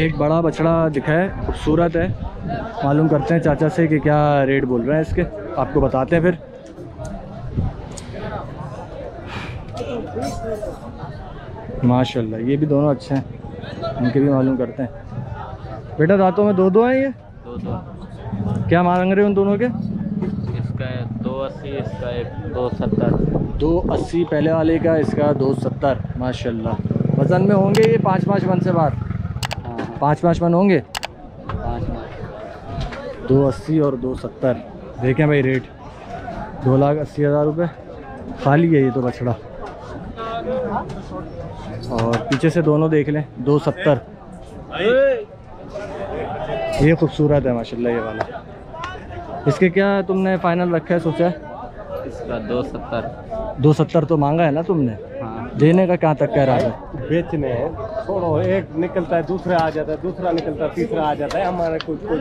एक बड़ा बछड़ा दिखा है, खूबसूरत है। मालूम करते हैं चाचा से कि क्या रेट बोल रहे हैं इसके, आपको बताते हैं फिर। माशाल्लाह ये भी दोनों अच्छे हैं, उनके भी मालूम करते हैं। बेटा दांतों में दो दो हैं ये, दो दो। क्या मांग रहे हैं उन दोनों के? इसका 280, इसका 270। 280 पहले वाले का, इसका 270। माशाल्लाह वज़न में होंगे ये 5-5 मन से बाहर, 5-5 मन होंगे। 280 और 270। देखें भाई रेट 2,80,000 रुपये। खाली है ये तो बछड़ा, और पीछे से दोनों देख लें 270। ये खूबसूरत है माशाल्लाह ये वाला। इसके क्या तुमने फ़ाइनल रखा है, सोचा है? इसका 270। 270 तो मांगा है ना तुमने, हाँ। देने का कहाँ तक कह रहा है? बेचने हैं छोड़ो, एक निकलता है दूसरा आ जाता है, दूसरा निकलता है तीसरा आ जाता है। हमारा कुछ कुछ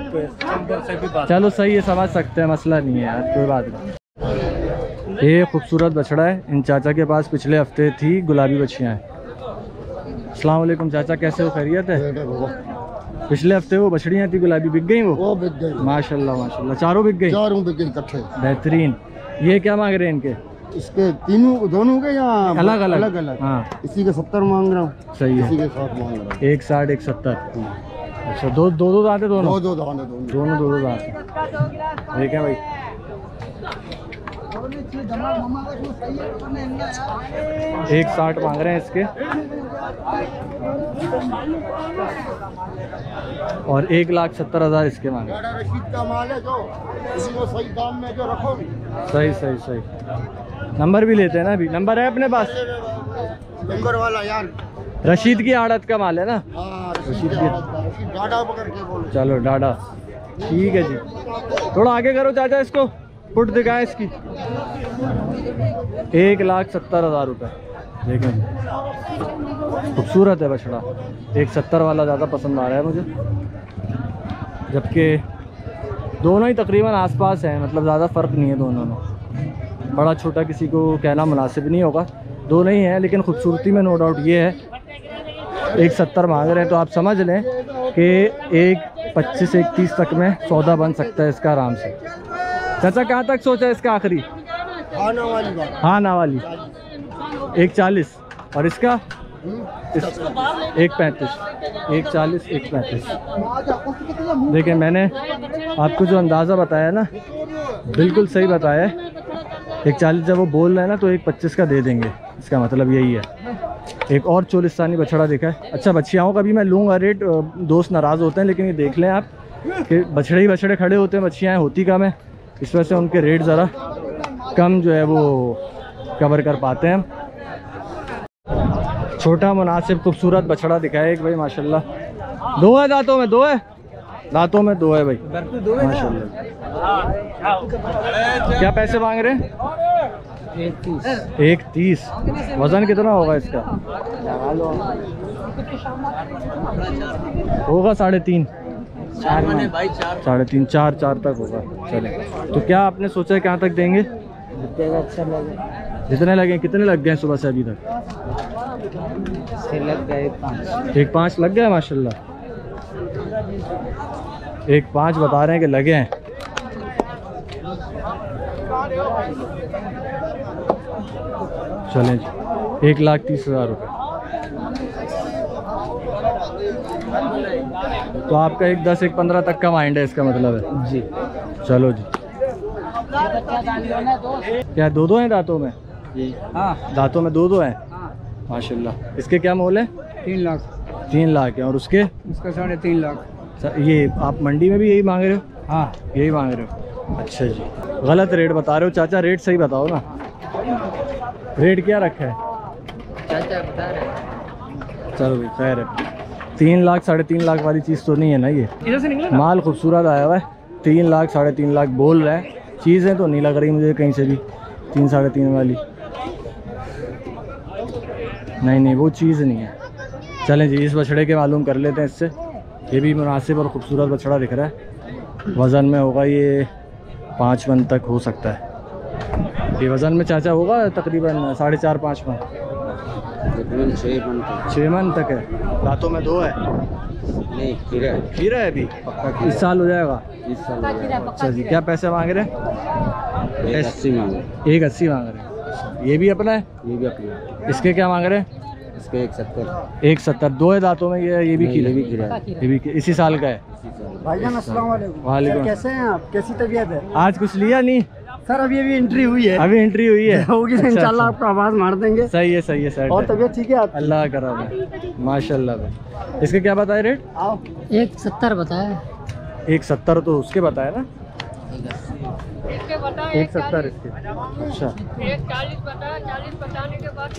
चलो सही है, समझ सकते हैं, मसला नहीं है यार, कोई बात नहीं। ये खूबसूरत बछड़ा है। इन चाचा के पास पिछले हफ्ते थी गुलाबी बछियाँ। अस्सलाम वालेकुम चाचा, कैसे हो, खैरियत है? पिछले हफ्ते वो बछड़ियाँ थी गुलाबी, बिक गई वो बिक गई। माशाल्लाह माशाल्लाह चारों बिक गई, चारों बिक गई इकट्ठे। बेहतरीन। ये क्या मांग रहे हैं इनके? इसके तीनों दोनों के या अलग अलग? अलग अलग, हाँ। इसी के 70 मांग रहा हूँ। सही है, इसी के 60 मांग रहा हूँ। 160, 170। अच्छा दो दो दाँत है दोनों? दोनों दो दाँत हैं। ठीक है भाई, 160 मांग रहे हैं इसके, और 1,70,000 इसके मांग रहे हैं। सही सही सही। नंबर भी लेते हैं ना, अभी नंबर है अपने पास? नंबर वाला यार रशीद की आड़त का माल है ना? रशीद की। चलो डाडा, ठीक है जी। थोड़ा आगे करो चाचा, इसको पुट दिखाए इसकी। 1,70,000 रुपये। देखें खूबसूरत है बछड़ा, 170 वाला ज़्यादा पसंद आ रहा है मुझे, जबकि दोनों ही तकरीबन आसपास हैं, मतलब ज़्यादा फ़र्क नहीं है दोनों में। बड़ा छोटा किसी को कहना मुनासिब नहीं होगा, दोनों ही हैं, लेकिन खूबसूरती में नो डाउट ये है। 170 मांग रहे हैं, तो आप समझ लें कि 125-130 तक में सौदा बन सकता है इसका आराम से। चाचा कहाँ तक सोचा इसका आखिरी? हाँ ना वाली 140, और इसका 135। 140, 135। देखिए मैंने आपको जो अंदाज़ा बताया ना, बिल्कुल सही बताया। 140 जब वो बोल रहे हैं ना, तो 125 का दे देंगे, इसका मतलब यही है। एक और चोलिस्तानी बछड़ा देखा है। अच्छा बछियाओं का भी मैं लूँगा रेट, दोस्त नाराज़ होते हैं, लेकिन ये देख लें आप कि बछड़े ही बछड़े खड़े होते हैं, बछियाँ होती कम है, इस वजह से उनके रेट ज़रा कम जो है वो कवर कर पाते हैं। छोटा मुनासिब खूबसूरत बछड़ा दिखाया एक भाई माशाल्लाह। दो है दांतों में? दो है दांतों में, दो है भाई माशाल्लाह। क्या पैसे मांग रहे हैं? 130। वज़न कितना होगा इसका? होगा 3.5, 4.5, 4 तक होगा। चले तो क्या आपने सोचा है कहाँ तक देंगे? जितने लगे। कितने लग गए सुबह से अभी तक? लग गए 1-5 लग गए माशाल्लाह। 1-5 बता रहे हैं कि लगे हैं। चलें जी, 1,30,000 रुपये। तो आपका 1-10, 1-15 तक का माइंड है इसका मतलब है जी। चलो जी, क्या दो दो हैं दांतों में? जी हाँ, दांतों में दो दो हैं माशाल्लाह। इसके क्या मोल है? 3 लाख। 3 लाख है, और उसके? उसका 3.5 लाख। ये आप मंडी में भी यही मांग रहे हो? हाँ यही मांग रहे हो। अच्छा जी, गलत रेट बता रहे हो चाचा, रेट सही बताओ ना। रेट क्या रखा है चाचा बता रहे? चलो भाई खैर है। 3 लाख, 3.5 लाख वाली चीज़ तो नहीं है ना ये? इधर से निकला ना? माल खूबसूरत आया हुआ है। 3 लाख, 3.5 लाख बोल रहे हैं। चीज़ें तो नहीं लग रही मुझे कहीं से भी 3, 3.5 वाली। नहीं, वो चीज़ नहीं है। चलें जी, इस बछड़े के मालूम कर लेते हैं इससे। ये भी मुनासिब और ख़ूबसूरत बछड़ा दिख रहा है। वज़न में होगा ये 5 मन तक हो सकता है। ये वज़न में चाचा होगा तकरीबन 4.5-5 मन, 6 मन तक है। दांतों में 2 है। नहीं खीरा है, खीरा है अभी पक्का, इस साल हो जाएगा, इस साल हो जाएगा। अच्छा जी, क्या पैसे मांग रहे हैं? 80 मांग रहे, 180 मांग रहे। ये भी अपना है, ये भी अपना। इसके क्या मांग रहे हैं? इसके 170। दो है दांतों में ये भी खीरा, ये भी इसी साल का है। भाईजान अस्सलाम वालेकुम, कैसे हैं आप? कैसी तबीयत है? आज कुछ लिया नहीं सर, अभी अभी एंट्री हुई है, अभी एंट्री हुई है, होगी इंशाल्लाह आपको आवाज़ मार देंगे। सही है, सही है सर। और तबीयत ठीक है? अल्लाह करा माशाल्लाह। इसके क्या बताया रेट? आप 170 बताया। 170 तो उसके बताया ना, 170 इसके। अच्छा 40 बताया, 40 बताने के बाद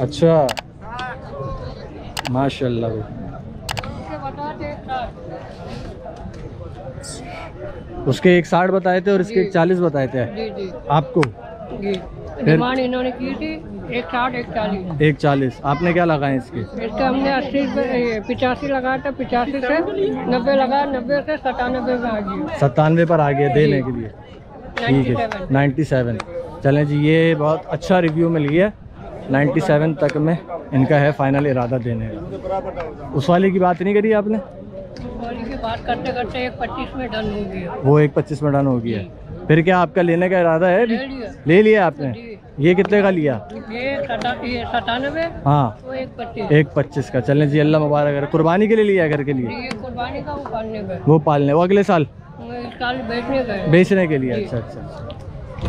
अच्छा माशाल्लाह उसके 160 बताए थे और इसके 40 बताए थे आपको जी। डिमांड इन्होंने की थी 140। आपने क्या लगाए इसके? इसका हमने 85 लगाया था, 85 से 90 लगाया, 90 से 97 में आ गया, 97 पर आ गया देने के लिए। ठीक है 97। चलें जी, ये बहुत अच्छा रिव्यू मिल गया, 97 तक में इनका है फाइनल इरादा देने का। उस वाले की बात नहीं करी आपने? बात करते करते 125 में डन हो गया, वो 125 में डन हो गया। फिर क्या आपका लेने का इरादा है? ले लिया आपने। ये कितने का लिया? ये 97। हाँ तो 125 का। चलें जी, अल्लाह मुबारक करे। कुर्बानी के लिए लिया, घर के लिए? कुर्बानी का, वो पालने का, वो पालने, वो अगले साल बेचने का, बेचने के लिए। अच्छा अच्छा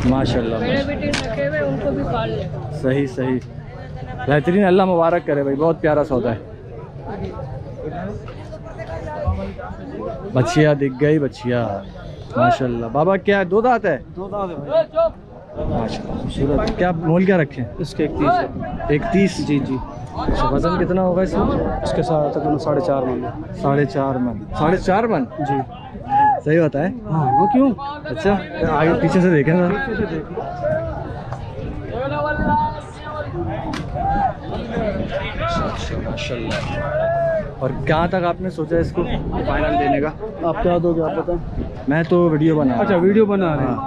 माशाल्लाह, उनको भी पाल ले। सही सही बेहतरीन, अल्लाह मुबारक करे भाई, बहुत प्यारा सौदा है। बछिया दिख गई, बछिया माशाल्लाह। बाबा क्या है, दो दांत है? दो दांत है माशाल्लाह। क्या मोल क्या रखे इसके? 31 जी जी। अच्छा, वजन कितना होगा इसमें? इसके साथ तकरीबन 4.5 मन। 4.5 मन, 4.5 मन जी। सही होता है हाँ, वो क्यों? अच्छा आगे पीछे से देखें माशाल्लाह। और कहाँ तक आपने सोचा इसको फाइनल देने का? आप क्या दोगे आप बताएं? मैं तो वीडियो बना। अच्छा वीडियो बना रहे हैं।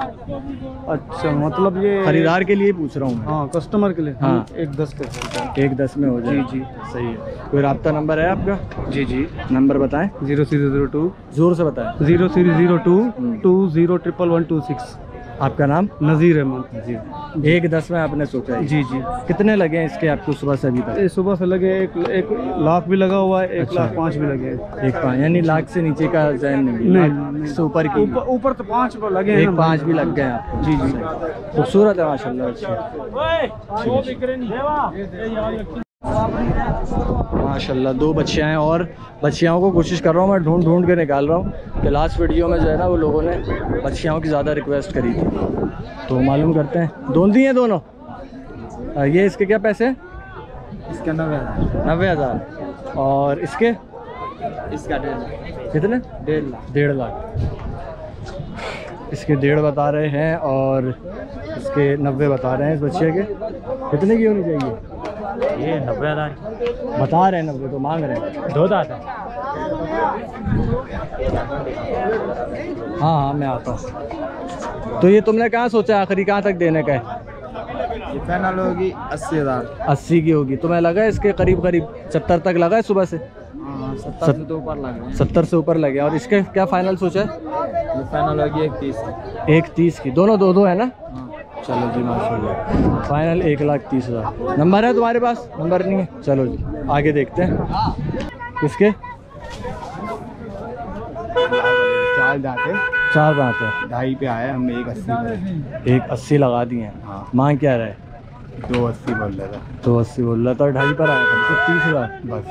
अच्छा मतलब ये खरीदार के लिए पूछ रहा हूँ। हाँ कस्टमर के लिए। हाँ 110 के, 110 में हो जाए। जी जी सही है। कोई राब्ता नंबर है आपका? जी जी नंबर बताएं। 0 0 0 2। जोर से बताएं। 0 0 0 2 2 0 111 126। आपका नाम? नज़ीर अहमद जी। 110 में आपने सोचा है? जी जी। कितने लगे इसके आपको सुबह से अभी तक? सुबह से लगे 1 लाख भी लगा हुआ है, 1 लाख 5 भी लगे, 1 लाख 5। यानी लाख से नीचे का जहन नहीं, इससे ऊपर की, ऊपर तो 5 लगे, 1 5 भी लग गए आपको। जी जी खूबसूरत है माशाल्लाह। माशाल्लाह दो बच्चियाँ हैं और बच्चियों को कोशिश कर रहा हूँ मैं ढूंढ के निकाल रहा हूँ कि लास्ट वीडियो में जो है ना वो लोगों ने बच्चियों की ज़्यादा रिक्वेस्ट करी थी, तो मालूम करते हैं। दोंदी हैं दोनों। ये इसके क्या पैसे हैं? इसका 90,000 और इसके? इसका 1.5 लाख। कितने? 1.5 लाख। 1.5 लाख इसके 1.5 बता रहे हैं और इसके 90 बता रहे हैं। इस बच्चे के कितने की होनी चाहिए? ये 90,000 बता रहे हैं, 90 तो मांग रहे हैं। दो दांत है? हाँ, मैं आता हूँ। तो ये तुमने कहाँ सोचा आखिरी, कहाँ तक देने का है? ये फाइनल होगी 80,000। 80 की होगी। तुम्हें लगा इसके करीब करीब 70 तक लगा है सुबह से? 70 से ऊपर लगे, 70 से ऊपर लगे। और इसके क्या फाइनल सोचा है? फाइनल होगी 130। 130 की। दोनों दो दो है ना? चलो जी माशाल्लाह, फाइनल 1,30,000। नंबर है तुम्हारे पास? नंबर नहीं है। चलो जी आगे देखते हैं। किसके? 4 दांत है। 4 दांत है। 2.5 पे आया, हम 180। 180 लगा दिए हैं। हाँ मांग क्या रहा है? 280 बोल रहा था। 280 बोल रहा था, 2.5 पर आया था, 30,000 बस।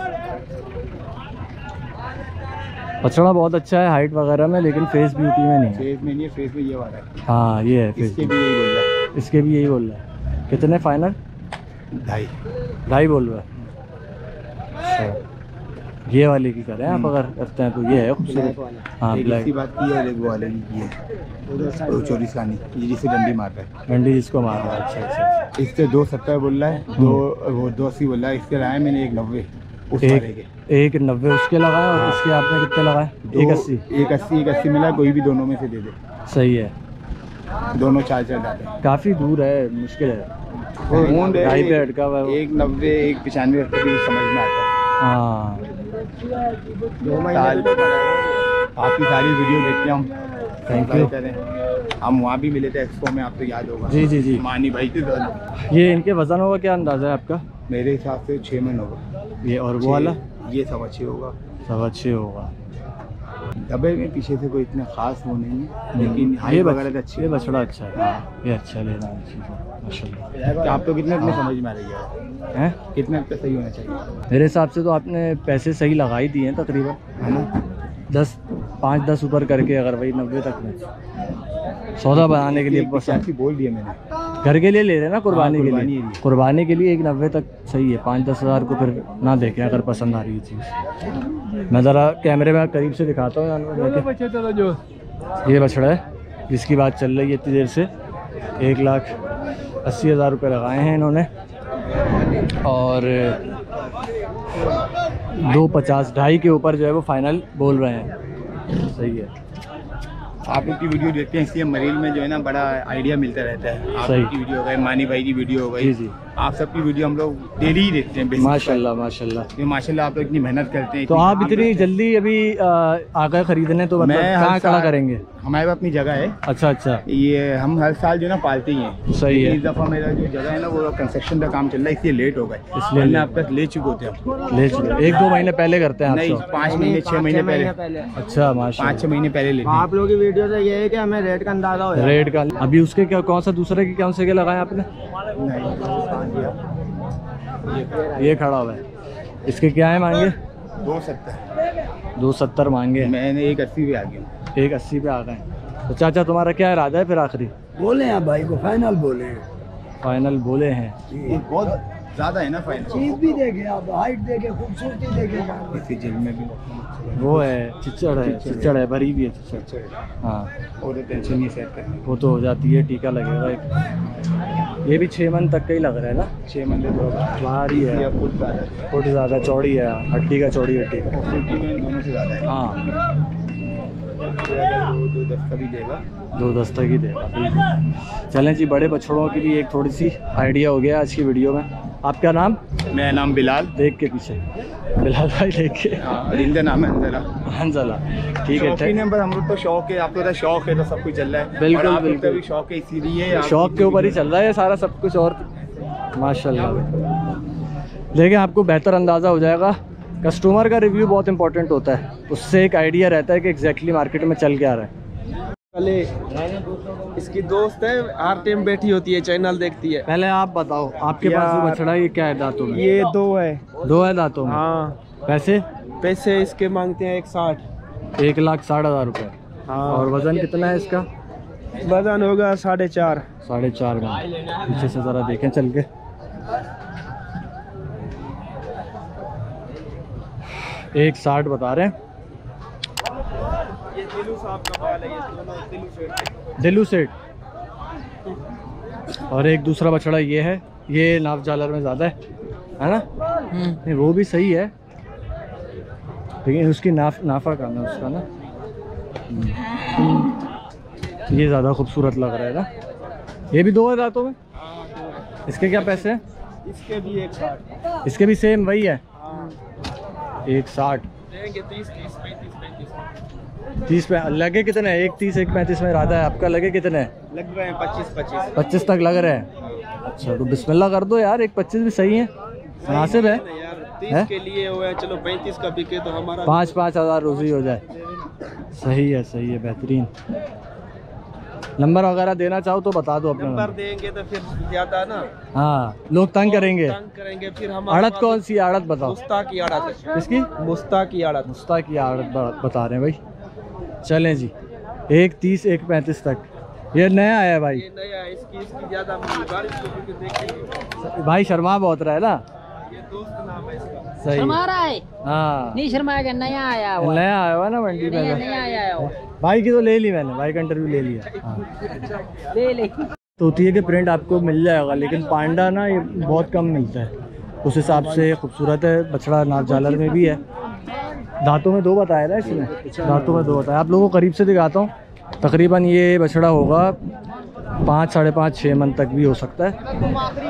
बछड़ा बहुत अच्छा है हाइट वगैरह में, लेकिन फेस ब्यूटी में नहीं है। फेस में नहीं है, फेस में ये वाला है। हाँ ये है, फेस में यही बोल रहा है। इसके भी यही बोल रहा है। कितने फाइनल? 2.5 बोल रहा है। ये वाले की करें आप अगर करते हैं तो ये है खूबसूरत। हाँ ब्लैक बात की है, वो वाले की है। 2.40 का नहीं, जिससे डंडी मार रहा है, डंडी जिसको मार रहा है। अच्छा अच्छा। इससे 2.70 बोल रहा है, वो 2.80 बोल रहा है। इसके लाया मैंने 1.90। 1.90 उसके लगाए और इसके आपने कितने लगाए? 1.80। 1.80 मिला, कोई भी दोनों में से दे दे। सही है, दोनों 4 डाले। काफ़ी दूर है, मुश्किल है। 1.90 1.95 समझ में आता है। हाँ, आपकी सारी वीडियो देखते हम। Thank you. हम वहाँ भी मिले थे एक्सपो में, आपको याद होगा। जी जी जी। मानी भाई के साथ। ये इनके वजन होगा क्या अंदाज़ा है आपका? मेरे हिसाब से 6 मन होगा ये, और वो वाला ये 6.25 होगा। 6.25 होगा। डबे में पीछे से कोई इतना खास वो नहीं है, लेकिन ये वगैरह अच्छी है। बछड़ा अच्छा है, ये अच्छा लेना है। आप तो कितने में समझ में आ रही है, कितने पे सही होना चाहिए? मेरे हिसाब से तो आपने पैसे सही लगा ही दिए हैं तकरीबन, है ना? 10 5-10 ऊपर करके, अगर वही 90 तक में सौदा बनाने के लिए आपकी बोल दिया मैंने। घर के लिए ले रहे ना, कुर्बानी के लिए, कुर्बानी के लिए 190 तक सही है। 5-10 हज़ार को फिर ना देखें अगर पसंद आ रही चीज़। मैं ज़रा कैमरे में करीब से दिखाता हूँ। ये बछड़ा है जिसकी बात चल रही है इतनी देर से। 1,80,000 रुपये लगाए हैं इन्होंने, और 2.50-2.50 के ऊपर जो है वो फाइनल बोल रहे हैं। सही है। आप उनकी वीडियो देखते हैं, इसलिए मरील में जो है ना बड़ा आइडिया मिलता रहता है। आपकी वीडियो हो गई, मानी भाई की वीडियो हो गई, जी आप सबकी वीडियो हम लोग डेली ही देखते हैं। माशाल्लाह माशाल्लाह माशाल्लाह, आप लोग इतनी मेहनत करते हैं। तो आप इतनी जल्दी अभी आकर खरीदने तो कहाँ खड़ा करेंगे? हमारे पास अपनी जगह है। अच्छा अच्छा। ये हम हर साल जो है ना पालते ही हैं। सही है। इस दफ़ा मेरा जो जगह है ना वो कंस्ट्रक्शन का काम चल रहा है, इसलिए लेट हो गए, इसलिए आप तक ले चुके होते हैं। ले चुके 1-2 महीने पहले करते हैं, नहीं 5-6 महीने पहले। अच्छा माशाल्लाह, 5-6 महीने पहले लेते हैं। आप लोग की वीडियो से ये है कि हमें रेट का अंदाजा हो। रेट का अभी उसके क्या, कौन सा दूसरे के कौन से लगाए आपने? ये खड़ा हुआ है, इसके क्या है मांगे? 270। 270 मांगे, मैंने 180 पे आ गया। 180 पे आ गए। तो चाचा तुम्हारा क्या इरादा है फिर? आखिरी बोले हैं भाई को, फाइनल बोले हैं। फाइनल बोले हैं, बहुत ज़्यादा है ना फाइनल। चीज़ भी देखे आप, हाइट देखे, खूबसूरती देखे। इसी जेल में भी वो है, चिचड़ है, चिचड़ है, भरी भी है चिचड़। हाँ, और टेंशन नहीं सहते, वो तो हो जाती है। टीका लगेगा एक। ये भी 6 मन तक का ही लग रहा है ना? 6 मन तो भारी है, फुट ज़्यादा चौड़ी है, हड्डी का चौड़ी हड्डी दोनों से ज़्यादा है। हाँ, 2 दस्तक ही देगा। 2 दस्तक ही देगा, बिल्कुल। चलें जी, बड़े बछड़ों की भी एक थोड़ी सी आइडिया हो गया आज की वीडियो में। आपका नाम? मेरा नाम बिलाल। देख के पीछे बिलाल भाई, देख के। इनका नाम है अंजला। अंजला, ठीक है। शौकीन है, पर हम लोग तो शौक है, आपको तो शौक है तो सब कुछ चल रहा है। बिल्कुल बिल्कुल, भी शौक है, इसीलिए शौक के ऊपर ही चल रहा है सारा सब कुछ। और माशाल्लाह, देखिए आपको बेहतर अंदाज़ा हो जाएगा। कस्टमर का रिव्यू बहुत इंपॉर्टेंट होता है, उससे एक आइडिया रहता है कि एग्जैक्टली मार्केट में चल के आ रहा है। पहले इसकी दोस्त है, हर टाइम बैठी होती है, चैनल देखती है। पहले आप बताओ, आपके पास जो बछड़ा है ये क्या है दांतों में? ये 2 है दांतों में। हाँ। पैसे इसके मांगते हैं 160। 1,60,000 रुपये। हाँ। और वज़न कितना है इसका? वज़न होगा 4.5। 4.5 में। पीछे से ज़रा देखें चल के। 1.60 बता रहे हैं। दिलू सेठ। और एक दूसरा बछड़ा ये है, ये नाव जालर में ज़्यादा है ना? नहीं, वो भी सही है, लेकिन उसकी नाफा करना उसका ना। ये ज़्यादा खूबसूरत लग रहा है ना? ये भी 2 है दांतों में। इसके क्या पैसे हैं? इसके भी 1.60। इसके भी सेम वही है, 1.60। 30 पे लगे कितने? 1.30-1.35 में इरादा है आपका। लगे कितने लग रहे हैं? 25 तक लग रहे हैं। अच्छा, तो बिस्मिल्लाह कर दो यार, 1.25 भी सही है, मुनासिब है। 30 के लिए हुआ है, चलो 35 का बिके तो हमारा 5-5 हज़ार रोजी हो जाए। सही है सही है, बेहतरीन। नंबर वगैरह देना चाहो तो बता दो अपना। नंबर देंगे तो फिर ज़्यादा ना, हाँ लोग तंग करेंगे, फिर हम। आड़त कौन सी आड़त बताओ? मुस्ताकी आड़त। किसकी? मुस्ताकी आड़त। मुस्ताकी आड़त बता रहे हैं भाई। चलें जी, 1.30-1.35 तक। ये नया आया भाई, ये नया है, इसकी ज़्यादा बारिश। भाई शर्मा बहुत रहा है ना, ये दोस्त नाम है इसका। सही है। हाँ नहीं शर्माएगा, नया आया हुआ, नया आया हुआ ना मंडी में। भाई की तो ले ली मैंने, भाई का इंटरव्यू ले लिया। ले तोतिए के प्रिंट आपको मिल जाएगा, लेकिन पांडा ना ये बहुत कम मिलता है। उस हिसाब से खूबसूरत है बछड़ा, नाप जालर में भी है। दांतों में 2 बताया ना इसने, दांतों में 2 बताया। आप लोगों को करीब से दिखाता हूँ। तकरीबन ये बछड़ा होगा 5-5.5-6 मन तक भी हो सकता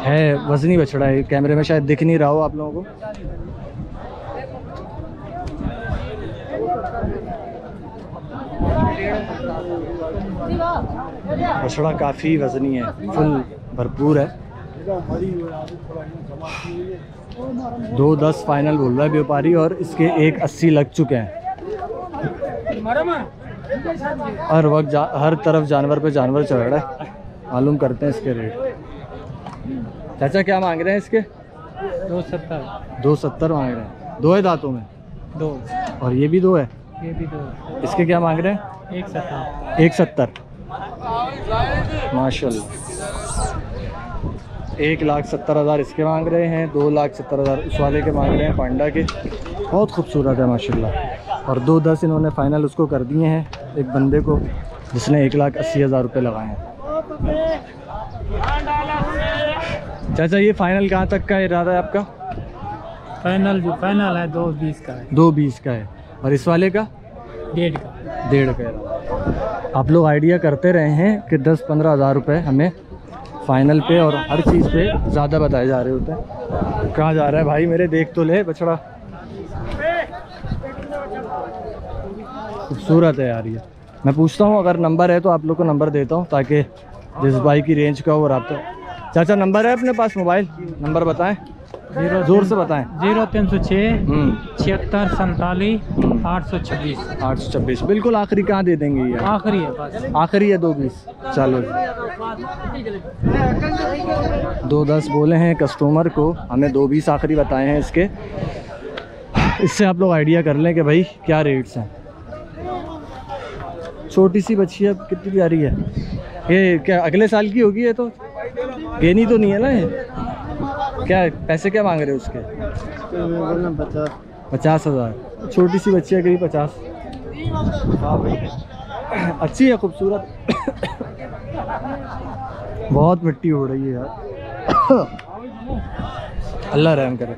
है। वज़नी बछड़ा है, कैमरे में शायद दिख नहीं रहा हो आप लोगों को। बछड़ा काफ़ी वजनी है, फुल भरपूर है। 2.10 फाइनल बोल रहा है व्यापारी और इसके 1.80 लग चुके हैं। हर वक्त हर तरफ जानवर पे जानवर चढ़ रहा है। मालूम करते हैं इसके रेट। चाचा क्या मांग रहे हैं इसके? 270। 270 मांग रहे हैं। दो है दांतों में? दो। और ये भी दो है? ये भी दो। इसके क्या मांग रहे हैं? 170। माशाल्लाह। 1,70,000 इसके मांग रहे हैं, 2,70,000 उस वाले के मांग रहे हैं पांडा के। बहुत खूबसूरत है माशाल्लाह। और 2.10 इन्होंने फाइनल उसको कर दिए हैं एक बंदे को जिसने 1,80,000 रुपये लगाए हैं। चाचा ये फाइनल कहाँ तक का इरादा है आपका? फाइनल जो फाइनल है 2.20 का है। 2.20 का है। और इस वाले का? 1.5 का। 1.5 का इरादा। आप लोग आइडिया करते रहे हैं कि 10-15 हज़ार रुपये हमें फाइनल पे और हर चीज़ पे ज़्यादा बताए जा रहे होते हैं। कहाँ जा रहा है भाई मेरे, देख तो ले बछड़ा। खूबसूरत है यार ये। मैं पूछता हूँ अगर नंबर है तो आप लोग को नंबर देता हूँ ताकि जिस भाई की रेंज का हो रहा। चाचा नंबर है अपने पास? मोबाइल नंबर बताएं। जोर से बताएं। 0306 76 47 826। बिल्कुल आखिरी कहाँ दे देंगे ये? आखिरी है बस। आखिरी है 2.20। चलो 2.10 बोले हैं कस्टमर को, हमने 2.20 आखिरी बताए हैं इसके। इससे आप लोग आइडिया कर लें कि भाई क्या रेट्स हैं। छोटी सी बच्ची अब कितनी प्यारी है ये। क्या अगले साल की होगी ये? तो गेनी तो नहीं है ना ये? क्या पैसे क्या मांग रहे हो उसके? 50,000। छोटी सी बच्ची है करीब 50। अच्छी है, खूबसूरत। बहुत मिट्टी हो रही है यार। अल्लाह रहम करे।